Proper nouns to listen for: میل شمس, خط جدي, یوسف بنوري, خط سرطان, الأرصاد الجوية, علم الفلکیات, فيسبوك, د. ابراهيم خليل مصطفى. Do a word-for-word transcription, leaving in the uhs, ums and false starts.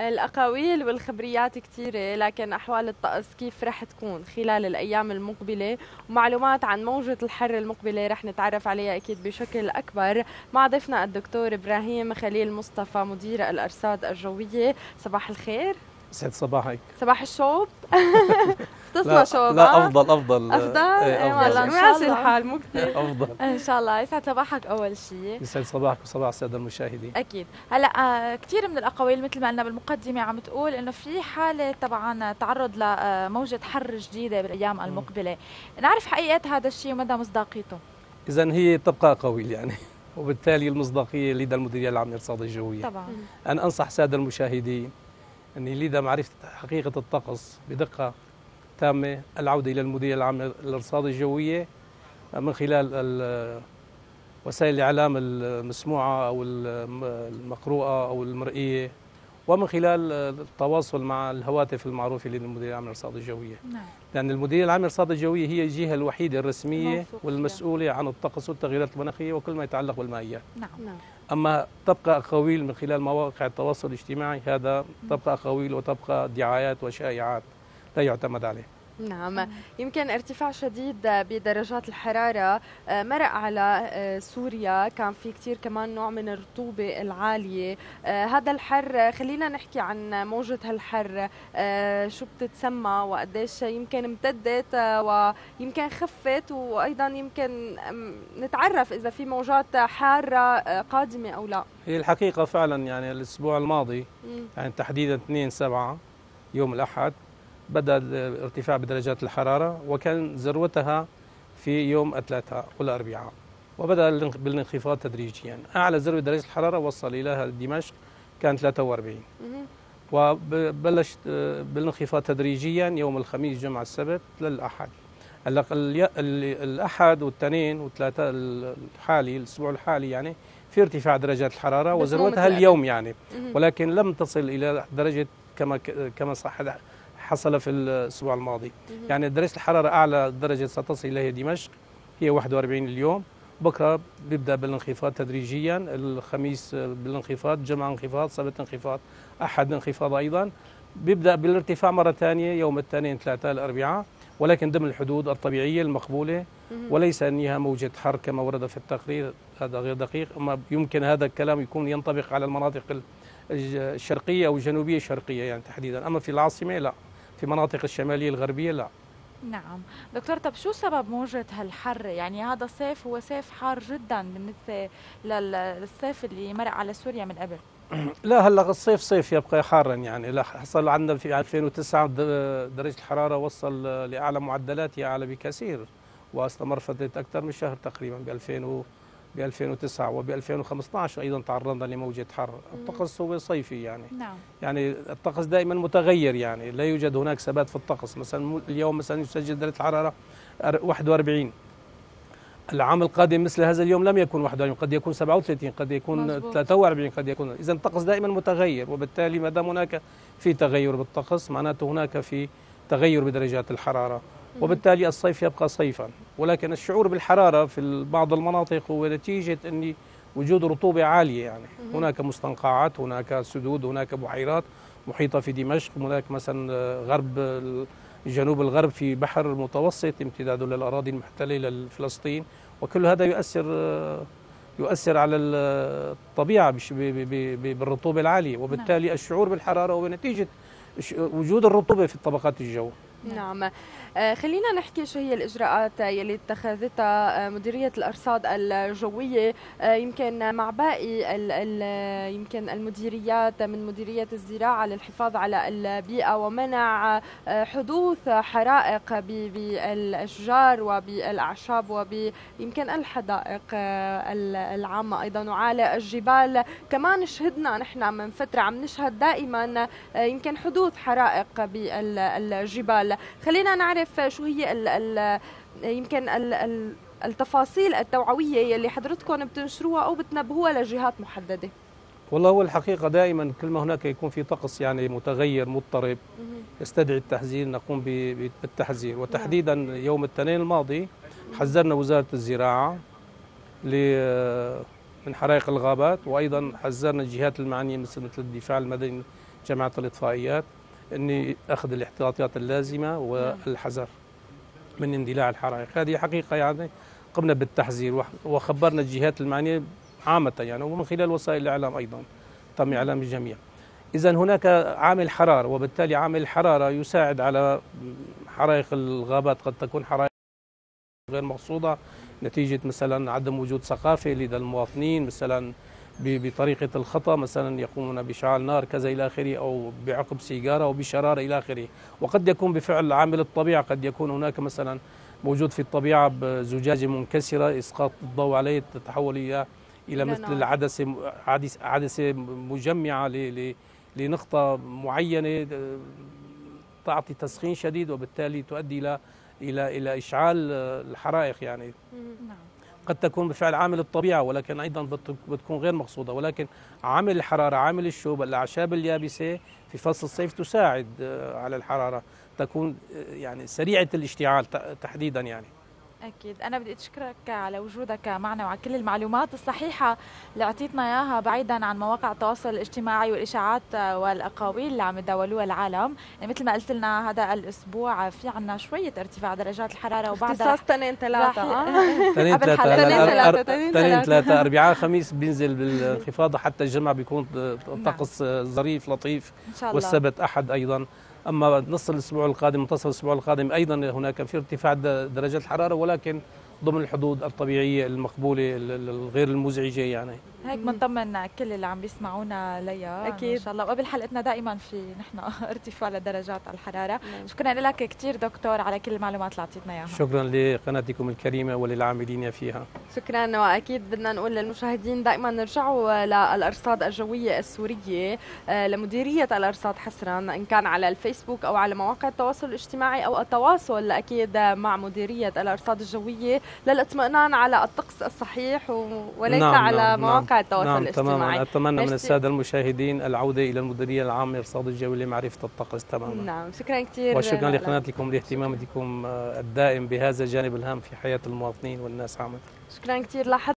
الأقاويل والخبريات كثيرة، لكن أحوال الطقس كيف رح تكون خلال الأيام المقبلة ومعلومات عن موجة الحر المقبلة رح نتعرف عليها أكيد بشكل أكبر مع ضيفنا الدكتور إبراهيم خليل مصطفى مدير الأرصاد الجوية. صباح الخير. يسعد صباحك. صباح الشوب. تصنع شوب. لا أفضل أفضل أفضل إيه والله ماشي الحال مو كثير أفضل إن شاء الله. يسعد صباحك أول شيء. يسعد صباحك وصباح السادة المشاهدين. أكيد هلا كثير من الأقاويل مثل ما قلنا بالمقدمة عم تقول إنه في حالة طبعا تعرض لموجة حر جديدة بالأيام المقبلة، نعرف حقيقة هذا الشيء ومدى مصداقيته؟ إذا هي تبقى أقاويل يعني، وبالتالي المصداقية لدى المديرية العامة للأرصاد الجوية. طبعا أنا أنصح السادة المشاهدين أني لدى معرفة حقيقة الطقس بدقة تامة العودة إلى المديرية العامة للأرصاد الجوية من خلال وسائل الإعلام المسموعة أو المقروءة أو المرئية، ومن خلال التواصل مع الهواتف المعروفة للمديرية العامة للأرصاد الجوية. نعم. لأن المديرية العامة للأرصاد الجوية هي الجهة الوحيدة الرسمية والمسؤولة عن الطقس والتغيرات المناخية وكل ما يتعلق بالمائيات. نعم. نعم. أما تبقى أقاويل من خلال مواقع التواصل الاجتماعي هذا تبقى أقاويل وتبقى دعايات وشائعات لا يعتمد عليه. نعم، يمكن ارتفاع شديد بدرجات الحرارة مرق على سوريا، كان في كثير كمان نوع من الرطوبة العالية. هذا الحر خلينا نحكي عن موجة هالحر، شو بتتسمى وقديش يمكن امتدت ويمكن خفت، وأيضا يمكن نتعرف إذا في موجات حارة قادمة أو لا. هي الحقيقة فعلا يعني الأسبوع الماضي يعني تحديدا اثنين سبعة يوم الأحد بدأ الارتفاع بدرجات الحرارة، وكان ذروتها في يوم الثلاثاء والأربعاء، وبدأ بالانخفاض تدريجيا. أعلى ذروة درجة الحرارة وصل إليها دمشق كان ثلاثة وأربعين، وبلش بالانخفاض تدريجيا يوم الخميس جمعة السبت للأحد. الأحد والتنين والثلاثاء الحالي الأسبوع الحالي يعني في ارتفاع درجات الحرارة وذروتها اليوم يعني، ولكن لم تصل إلى درجة كما كما صح حصل في الأسبوع الماضي. يعني درجة الحرارة أعلى درجة ستصل إليها دمشق هي واحد وأربعين اليوم، بكرة بيبدأ بالانخفاض تدريجيا، الخميس بالانخفاض، جمعة انخفاض، سبت انخفاض، أحد انخفاض أيضا، بيبدأ بالارتفاع مرة ثانية يوم الاثنين ثلاثاء الأربعاء، ولكن ضمن الحدود الطبيعية المقبولة وليس أنها موجة حر كما ورد في التقرير، هذا غير دقيق، أما يمكن هذا الكلام يكون ينطبق على المناطق الشرقية أو الجنوبية الشرقية يعني تحديدا، أما في العاصمة لا، في مناطق الشمالية الغربية لا. نعم دكتور، طب شو سبب موجة هالحر؟ يعني هذا الصيف هو صيف حار جدا بالنسبة للصيف اللي مرق على سوريا من قبل. لا هلا الصيف صيف يبقى حارا يعني، لا حصل عندنا في ألفين وتسعة درجة الحرارة وصل لأعلى معدلاتها، أعلى بكثير، واستمر فترة أكثر من شهر تقريبا ب ألفين وتسعة وب ألفين وخمسة عشر ايضا تعرضنا لموجة حر. الطقس هو صيفي يعني. نعم. يعني الطقس دائما متغير يعني، لا يوجد هناك ثبات في الطقس، مثلا اليوم مثلا يسجل درجة الحرارة واحد وأربعين، العام القادم مثل هذا اليوم لم يكن واحد وأربعين، قد يكون سبعة وثلاثين، قد يكون مزبوط. ثلاثة وأربعين قد يكون، اذا الطقس دائما متغير، وبالتالي ما دام هناك في تغير بالطقس معناته هناك في تغير بدرجات الحرارة، وبالتالي الصيف يبقى صيفا. ولكن الشعور بالحرارة في بعض المناطق هو نتيجة أن وجود رطوبة عالية يعني، هناك مستنقعات، هناك سدود، هناك بحيرات محيطة في دمشق، هناك مثلا غرب جنوب الغرب في بحر متوسط امتداده للأراضي المحتلة لفلسطين، وكل هذا يؤثر يؤثر على الطبيعة بالرطوبة العالية، وبالتالي الشعور بالحرارة هو نتيجة وجود الرطوبة في طبقات الجو. نعم. خلينا نحكي شو هي الإجراءات يلي اتخذتها مديرية الأرصاد الجوية يمكن مع باقي ال ال يمكن المديريات من مديرية الزراعة للحفاظ على البيئة ومنع حدوث حرائق بالأشجار وبالأعشاب ويمكن الحدائق العامة أيضا وعلى الجبال. كمان شهدنا نحن من فترة عم نشهد دائما يمكن حدوث حرائق بالجبال. خلينا نعرف شو هي ال ال يمكن ال ال التفاصيل التوعوية يلي حضرتكم بتنشروها أو بتنبهوها لجهات محددة. والله هو الحقيقة دائما كل ما هناك يكون في طقس يعني متغير مضطرب يستدعي التحذير نقوم بالتحذير، وتحديدا يوم الاثنين الماضي حذرنا وزارة الزراعة من حرائق الغابات، وأيضا حذرنا الجهات المعنية مثل الدفاع المدني جماعة الإطفائيات أني أخذ الاحتياطات اللازمة والحذر من اندلاع الحرائق. هذه حقيقة يعني قمنا بالتحذير وخبرنا الجهات المعنية عامة يعني، ومن خلال وسائل الإعلام أيضا تم إعلام الجميع. إذا هناك عامل حرارة، وبالتالي عامل الحرارة يساعد على حرائق الغابات. قد تكون حرائق غير مقصودة نتيجة مثلا عدم وجود ثقافة لدى المواطنين، مثلا بطريقة الخطأ، مثلا يقومون بإشعال نار كذا إلى آخره، أو بعقب سيجارة أو بشرارة إلى آخره. وقد يكون بفعل عامل الطبيعة، قد يكون هناك مثلا موجود في الطبيعة بزجاجة منكسرة، إسقاط الضوء عليه تتحول إلى إلى مثل العدسة عدسة مجمعة لنقطة معينة تعطي تسخين شديد، وبالتالي تؤدي إلى إلى إلى إشعال الحرائق يعني. نعم. قد تكون بفعل عامل الطبيعة، ولكن أيضا بتكون غير مقصودة. ولكن عامل الحرارة، عامل الشوبة، الأعشاب اليابسة في فصل الصيف تساعد على الحرارة، تكون يعني سريعة الاشتعال تحديدا يعني. أكيد. أنا بدي أشكرك على وجودك معنا وعلى كل المعلومات الصحيحة اللي أعطيتنا إياها بعيدا عن مواقع التواصل الاجتماعي والإشاعات والأقاويل اللي عم يتداولوها العالم. يعني مثل ما قلت لنا هذا الأسبوع في عنا شوية ارتفاع درجات الحرارة، وبعد اختصاص تنين ثلاثة تنين ثلاثة تنين ثلاثة أربعاء خميس بينزل بالانخفاض حتى الجمعة بيكون طقس ظريف لطيف، والسبت أحد أيضا. أما نصف الأسبوع القادم منتصف الأسبوع القادم أيضا هناك في ارتفاع درجات الحرارة، ولكن ضمن الحدود الطبيعية المقبولة الغير المزعجة يعني. هيك بنطمن كل اللي عم بيسمعونا ليا أكيد إن شاء الله. وقبل حلقتنا دائما في نحن ارتفاع لدرجات الحرارة. شكرا لك كثير دكتور على كل المعلومات اللي أعطيتنا إياها. شكرا لقناتكم الكريمة وللعاملين فيها. شكرا. وأكيد بدنا نقول للمشاهدين دائما نرجعوا للأرصاد الجوية السورية لمديرية الأرصاد حصرا، إن كان على الفيسبوك أو على مواقع التواصل الاجتماعي، أو التواصل أكيد مع مديرية الأرصاد الجوية للاطمئنان على الطقس الصحيح وليس نعم على نعم مواقع نعم التواصل نعم الاجتماعي. تماما. أتمنى من السادة المشاهدين العودة إلى المديرية العامة للأرصاد الجوية لمعرفة الطقس. تماما. نعم. شكرا كثير. وشكرا لقناتكم لاهتمامكم الدائم بهذا الجانب الهام في حياة المواطنين والناس عامة. شكرا كثير.